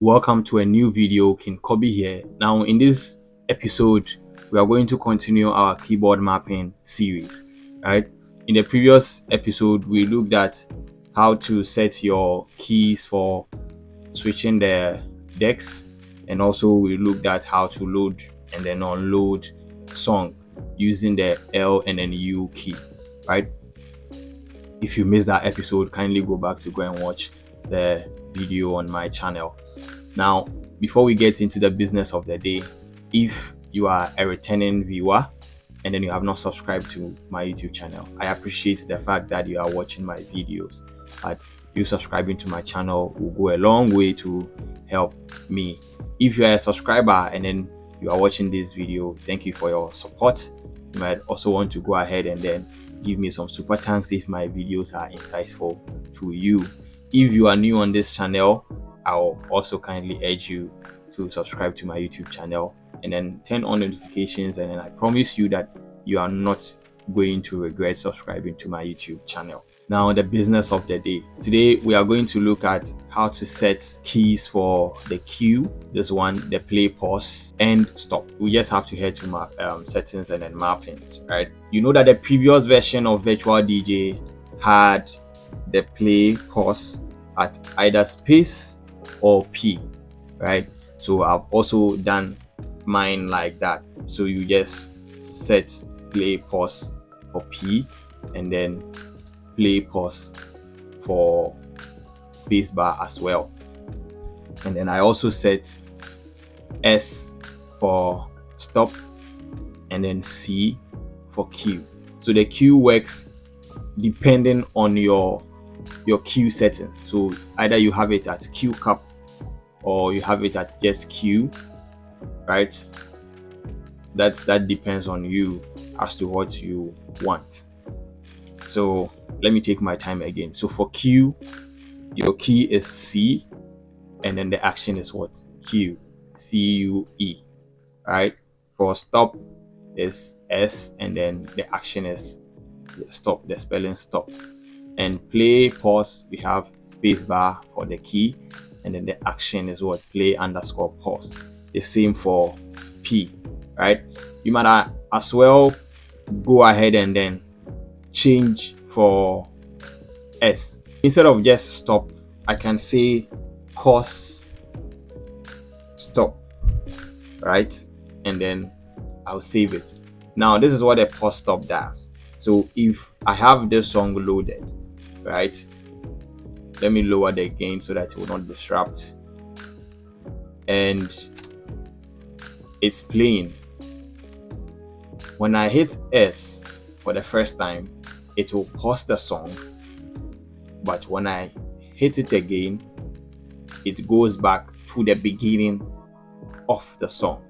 Welcome to a new video. King Cobby here. Now in this episode we are going to continue our keyboard mapping series, right? In the previous episode we looked at how to set your keys for switching the decks, and also we looked at how to load and then unload song using the L and then U key, right? If you missed that episode, kindly go back to go and watch the video on my channel. Now before we get into the business of the day, if you are a returning viewer and then you have not subscribed to my YouTube channel, I appreciate the fact that you are watching my videos, but you subscribing to my channel will go a long way to help me. If you are a subscriber and then you are watching this video, thank you for your support. You might also want to go ahead and then give me some super thanks if my videos are insightful to you. If you are new on this channel, I'll also kindly urge you to subscribe to my YouTube channel and then turn on notifications, and then I promise you that you are not going to regret subscribing to my YouTube channel. Now the business of the day. Today we are going to look at how to set keys for the cue, this one, the play, pause and stop. We just have to head to map, settings and then mappings, right? You know that the previous version of Virtual DJ had the play pause at either space or P, right? So I've also done mine like that. So you just set play pause for P and then play pause for spacebar as well. And then I also set S for stop and then C for Q. So the Q works depending on your Q settings. So either you have it at Q cap or you have it at just Q, right? That depends on you as to what you want. So let me take my time again. So for Q, your key is C and then the action is what? Q, C-U-E, right? For stop is S and then the action is stop, the spelling stop. And play pause, we have spacebar for the key and then the action is what? Play underscore pause. The same for P, right? You might as well go ahead and then change for S. Instead of just stop, I can say pause stop, right? And then I'll save it. Now this is what a pause stop does. So if I have this song loaded, right, let me lower the gain so that it will not disrupt, and it's playing. When I hit S for the first time, it will pause the song, but when I hit it again, it goes back to the beginning of the song.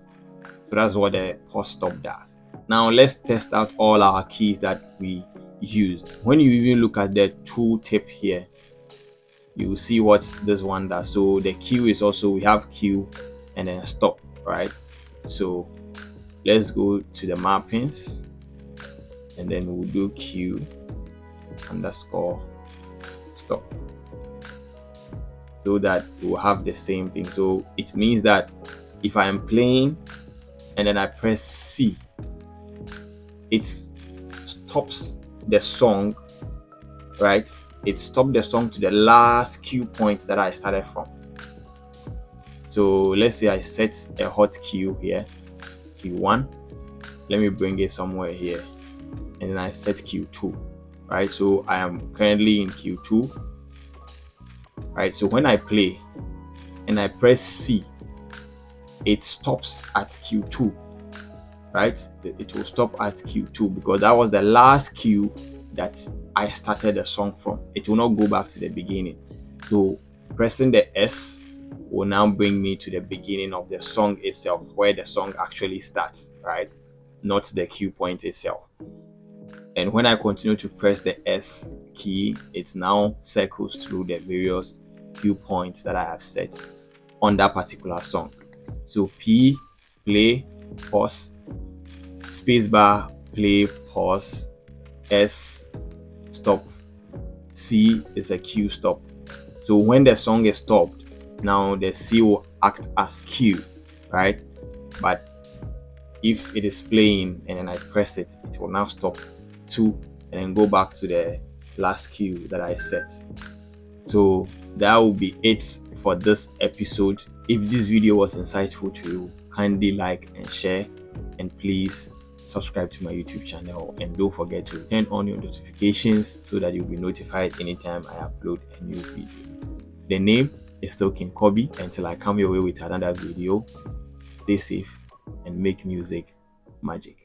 So that's what the pause stop does. Now let's test out all our keys that we used. When you even look at the tool tip here, you will see what this one does. So the Q is also, we have Q and then stop, right? So let's go to the mappings and then we'll do Q underscore stop, so that we'll have the same thing. So it means that if I am playing and then I press C, it stops the song, right? It stopped the song to the last cue point that I started from. So let's say I set a hot cue here, Q1, let me bring it somewhere here, and then I set Q2, right? So I am currently in Q2, right? So when I play and I press C, it stops at Q2, right? It will stop at Q2 because that was the last cue that I started the song from. It will not go back to the beginning. So pressing the S will now bring me to the beginning of the song itself, where the song actually starts, right? Not the cue point itself. And when I continue to press the S key, it now circles through the various cue points that I have set on that particular song. So P, play, pause, spacebar, play, pause, S, stop, C is a Q stop. So when the song is stopped, Now the C will act as Q, right? But if it is playing and then I press it, it will now stop 2 and then go back to the last Q that I set. So that will be it for this episode. If this video was insightful to you, kindly like and share, and please subscribe to my YouTube channel, and don't forget to turn on your notifications so that you'll be notified anytime I upload a new video. The name is still King Cobby. Until I come your way with another video, stay safe and make music magic.